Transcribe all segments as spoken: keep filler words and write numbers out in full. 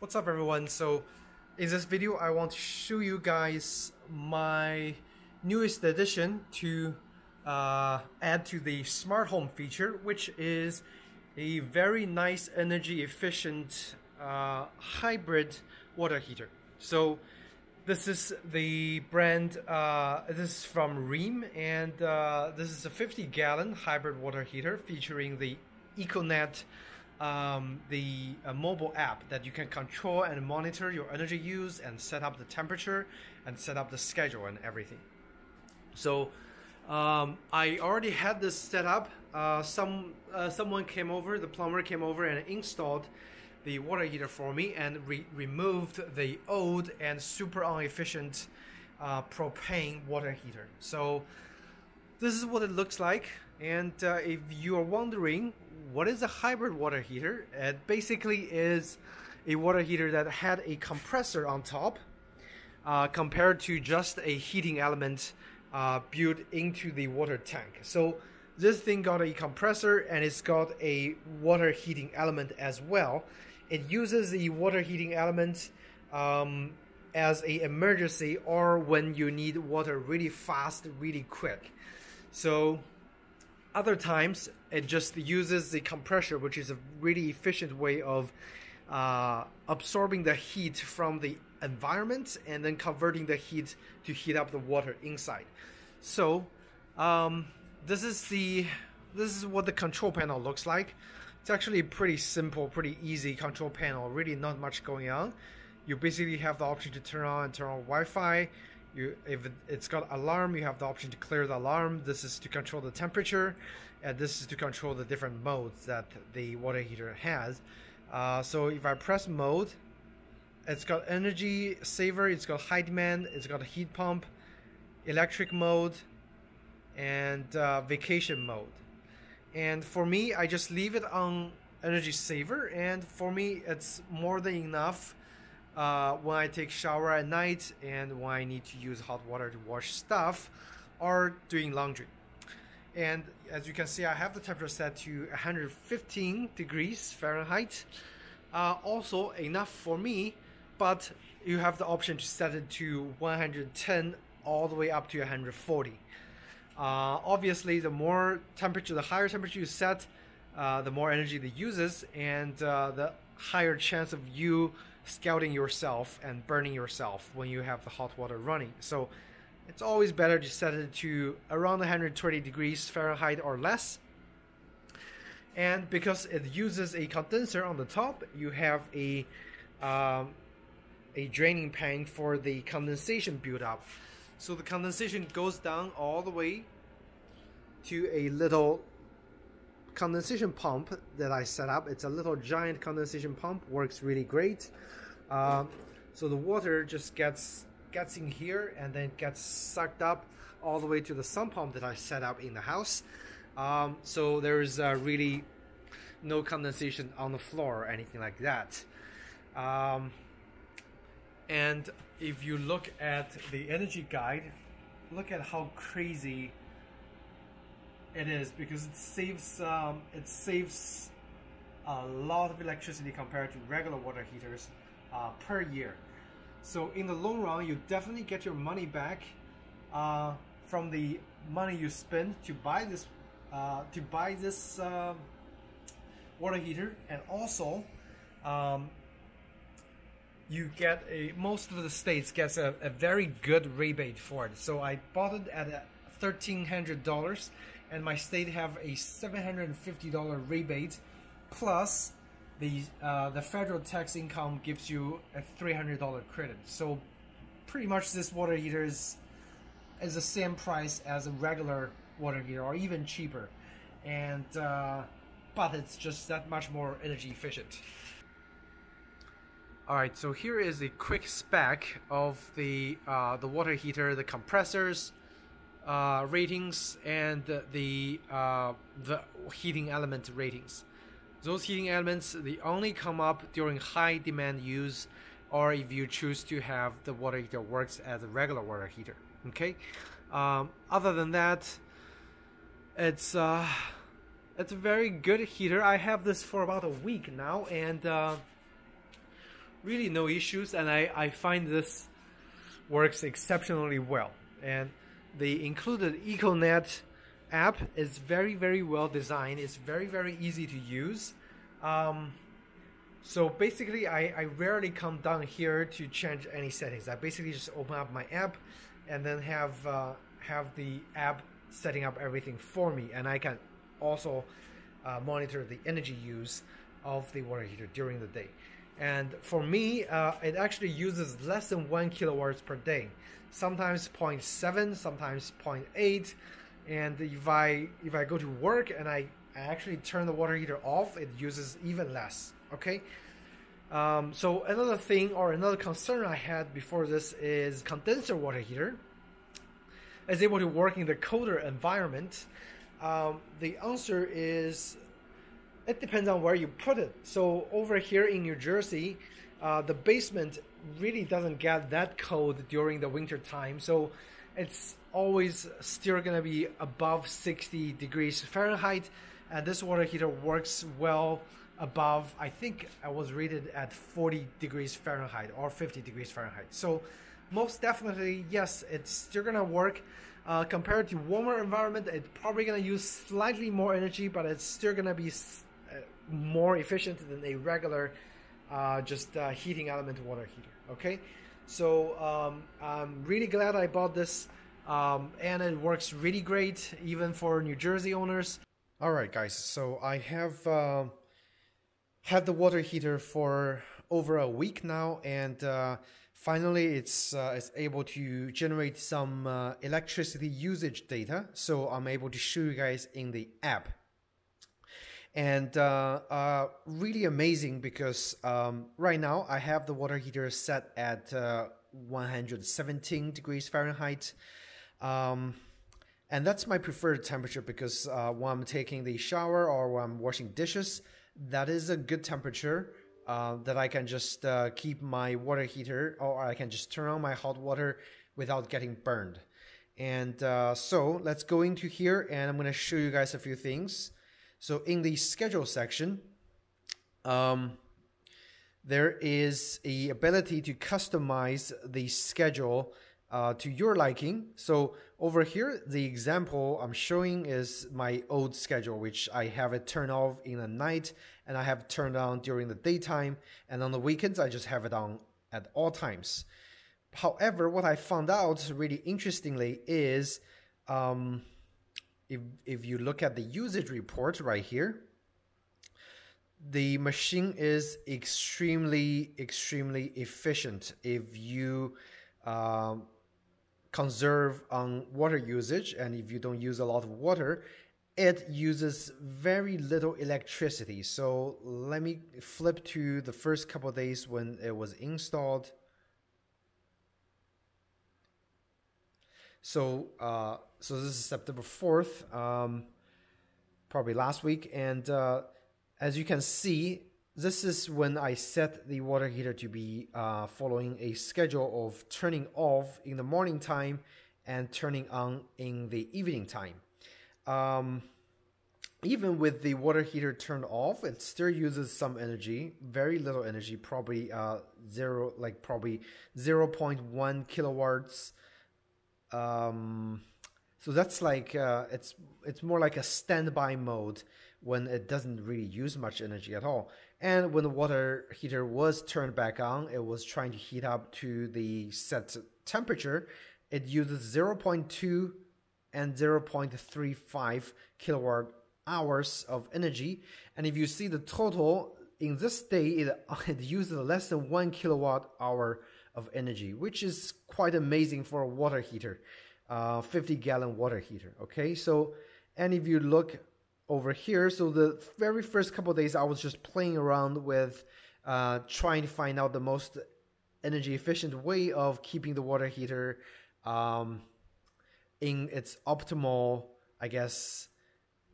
What's up, everyone? So in this video I want to show you guys my newest addition to uh, add to the smart home feature, which is a very nice energy efficient uh, hybrid water heater. So this is the brand, uh, this is from Rheem, and uh, this is a fifty gallon hybrid water heater featuring the EcoNet, Um, the uh, mobile app that you can control and monitor your energy use and set up the temperature and set up the schedule and everything. So um, I already had this set up. Uh, some uh, someone came over, the plumber came over and installed the water heater for me and re removed the old and super inefficient uh, propane water heater. So this is what it looks like, and uh, if you are wondering what is a hybrid water heater, it basically is a water heater that had a compressor on top uh, compared to just a heating element uh, built into the water tank. So this thing got a compressor and it's got a water heating element as well. It uses the water heating element um, as an emergency or when you need water really fast, really quick. So other times it just uses the compressor, which is a really efficient way of uh, absorbing the heat from the environment and then converting the heat to heat up the water inside. So um, this is the this is what the control panel looks like. It's actually pretty simple, pretty easy control panel, really not much going on. You basically have the option to turn on and turn on Wi-Fi. You, if it's got alarm, you have the option to clear the alarm. This is to control the temperature, and this is to control the different modes that the water heater has. Uh, so if I press mode, it's got energy saver, it's got high demand, it's got a heat pump, electric mode, and uh, vacation mode. And for me, I just leave it on energy saver, and for me it's more than enough. Uh, when I take shower at night and when I need to use hot water to wash stuff or doing laundry. And as you can see, I have the temperature set to one hundred fifteen degrees Fahrenheit. Uh, also enough for me, but you have the option to set it to one hundred ten all the way up to one hundred forty. Uh, obviously, the more temperature, the higher temperature you set, uh, the more energy it uses, and uh, the higher chance of you scalding yourself and burning yourself when you have the hot water running. So it's always better to set it to around one hundred twenty degrees Fahrenheit or less. And because it uses a condenser on the top, you have a um, a draining pan for the condensation buildup. So the condensation goes down all the way to a little condensation pump that I set up. It's a little giant condensation pump, works really great. Um, so the water just gets gets in here and then gets sucked up all the way to the sump pump that I set up in the house. Um, so there is uh, really no condensation on the floor or anything like that. Um, and if you look at the energy guide, look at how crazy it is, because it saves um, it saves a lot of electricity compared to regular water heaters uh, per year. So in the long run, you definitely get your money back uh, from the money you spend to buy this uh, to buy this uh, water heater, and also um, you get a most of the states gets a, a very good rebate for it. So I bought it at a thirteen hundred dollars, and my state have a seven hundred fifty dollar rebate, plus the uh, the federal tax income gives you a three hundred dollar credit. So pretty much this water heater is is the same price as a regular water heater or even cheaper, and uh, but it's just that much more energy efficient. Alright, so here is a quick spec of the uh, the water heater, the compressors, Uh, ratings, and the uh, the heating element ratings. Those heating elements, they only come up during high demand use, or if you choose to have the water heater works as a regular water heater. Okay. Um, other than that, it's uh, it's a very good heater. I have this for about a week now, and uh, really no issues, and I, I find this works exceptionally well. And the included EcoNet app is very, very well designed. It's very, very easy to use. Um, so basically, I, I rarely come down here to change any settings. I basically just open up my app and then have, uh, have the app setting up everything for me. And I can also uh, monitor the energy use of the water heater during the day. And for me, uh, it actually uses less than one kilowatts per day, sometimes zero point seven, sometimes zero point eight. And if I if I go to work and I, I actually turn the water heater off, it uses even less. Okay. Um, so another thing or another concern I had before this is condenser water heater is able to work in the colder environment. Um, the answer is, it depends on where you put it. So over here in New Jersey, uh, the basement really doesn't get that cold during the winter time. So it's always still gonna be above sixty degrees Fahrenheit. And this water heater works well above, I think I was rated at forty degrees Fahrenheit or fifty degrees Fahrenheit. So most definitely, yes, it's still gonna work. Uh, compared to warmer environment, it's probably gonna use slightly more energy, but it's still gonna be more efficient than a regular uh, just uh, heating element water heater. Okay, so um, I'm really glad I bought this, um, and it works really great even for New Jersey owners. All right guys, so I have uh, had the water heater for over a week now, and uh, finally it's, uh, it's able to generate some uh, electricity usage data, so I'm able to show you guys in the app. And uh, uh, really amazing, because um, right now I have the water heater set at uh, one hundred seventeen degrees Fahrenheit, um, and that's my preferred temperature, because uh, when I'm taking the shower or when I'm washing dishes, that is a good temperature uh, that I can just uh, keep my water heater, or I can just turn on my hot water without getting burned. And uh, so let's go into here, and I'm going to show you guys a few things. So in the schedule section, um, there is the ability to customize the schedule uh, to your liking. So over here, the example I'm showing is my old schedule, which I have it turned off in the night, and I have turned on during the daytime, and on the weekends, I just have it on at all times. However, what I found out really interestingly is, um, If, if you look at the usage report right here, the machine is extremely, extremely efficient if you uh, conserve on water usage, and if you don't use a lot of water, it uses very little electricity. So let me flip to the first couple of days when it was installed. So, uh, so this is September fourth, um, probably last week. And uh, as you can see, this is when I set the water heater to be uh, following a schedule of turning off in the morning time and turning on in the evening time. Um, even with the water heater turned off, it still uses some energy, very little energy, probably uh, zero, like probably zero point one kilowatts. Um, so that's like, uh, it's, it's more like a standby mode when it doesn't really use much energy at all. And when the water heater was turned back on, it was trying to heat up to the set temperature. It uses zero point two and zero point three five kilowatt hours of energy. And if you see the total in this day, it, it uses less than one kilowatt hour of energy, which is quite amazing for a water heater, uh, fifty gallon water heater. Okay, so, and if you look over here, so the very first couple of days I was just playing around with uh, trying to find out the most energy efficient way of keeping the water heater um, in its optimal, I guess,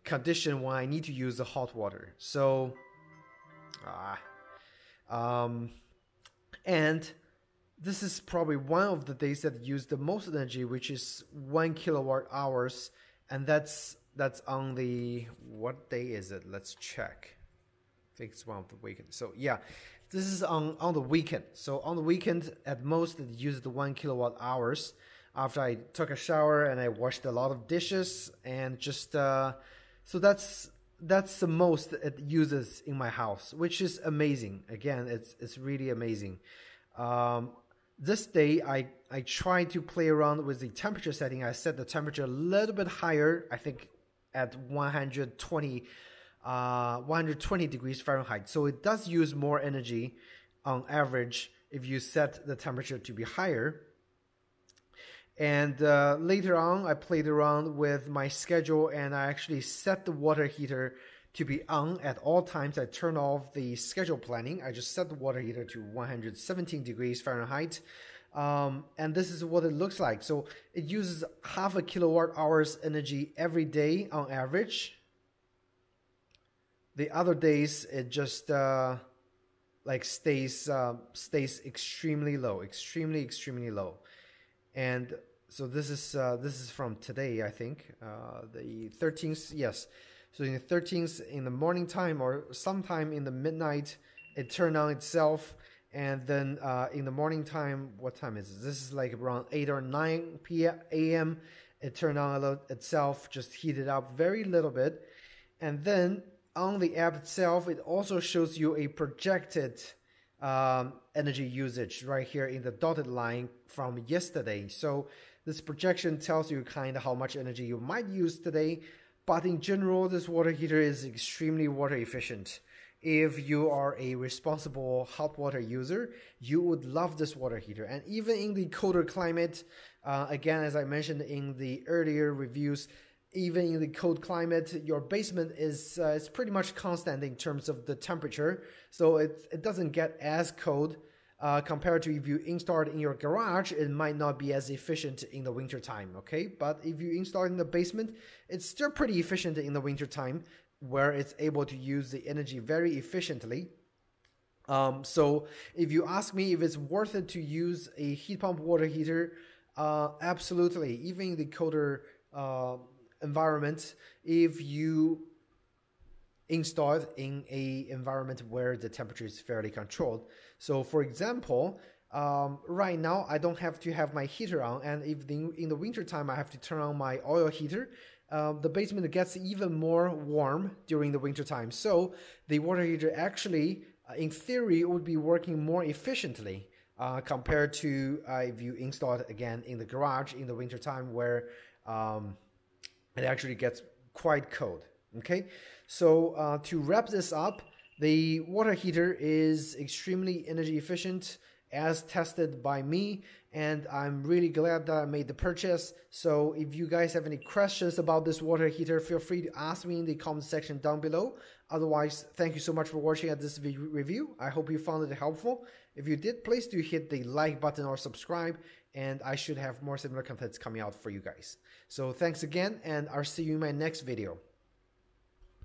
condition when I need to use the hot water. So, ah, um, and this is probably one of the days that use the most energy, which is one kilowatt hours, and that's that's on the, what day is it? Let's check. Fixed one for weekend. So yeah, this is on, on the weekend. So on the weekend, at most it used one kilowatt hours. After I took a shower and I washed a lot of dishes and just, uh, so that's, that's the most it uses in my house, which is amazing. Again, it's, it's really amazing. Um, this day I, I tried to play around with the temperature setting. I set the temperature a little bit higher, I think at one hundred twenty Uh, one hundred twenty degrees Fahrenheit, so it does use more energy on average if you set the temperature to be higher. And uh, later on I played around with my schedule, and I actually set the water heater to be on at all times. I turned off the schedule planning. I just set the water heater to one hundred seventeen degrees Fahrenheit, um, and this is what it looks like. So it uses half a kilowatt hours energy every day on average. The other days, it just uh, like stays uh, stays extremely low, extremely extremely low. And so this is uh, this is from today, I think, uh, the thirteenth. Yes, so in the thirteenth, in the morning time or sometime in the midnight, it turned on itself. And then uh, in the morning time, what time is this? This is like around eight or nine p m It turned on itself, just heated up very little bit, and then. On the app itself, it also shows you a projected um, energy usage right here in the dotted line from yesterday. So this projection tells you kind of how much energy you might use today. But in general, this water heater is extremely water efficient. If you are a responsible hot water user, you would love this water heater. And even in the colder climate, uh, again, as I mentioned in the earlier reviews, even in the cold climate, your basement is uh, it's pretty much constant in terms of the temperature. So it, it doesn't get as cold uh, compared to if you install it in your garage, it might not be as efficient in the winter time, okay? But if you install it in the basement, it's still pretty efficient in the winter time, where it's able to use the energy very efficiently. Um, so if you ask me if it's worth it to use a heat pump water heater, uh, absolutely. Even in the colder uh, environment, if you install it in a environment where the temperature is fairly controlled. So for example, um, right now I don't have to have my heater on, and if the, in the winter time I have to turn on my oil heater, uh, the basement gets even more warm during the winter time. So the water heater actually, uh, in theory, would be working more efficiently uh, compared to uh, if you install it again in the garage in the winter time, where um, it actually gets quite cold, okay? So uh, to wrap this up, the water heater is extremely energy efficient as tested by me, and I'm really glad that I made the purchase. So if you guys have any questions about this water heater, feel free to ask me in the comment section down below. Otherwise, thank you so much for watching at this video review. I hope you found it helpful. If you did, please do hit the like button or subscribe, and I should have more similar contents coming out for you guys. So thanks again, and I'll see you in my next video.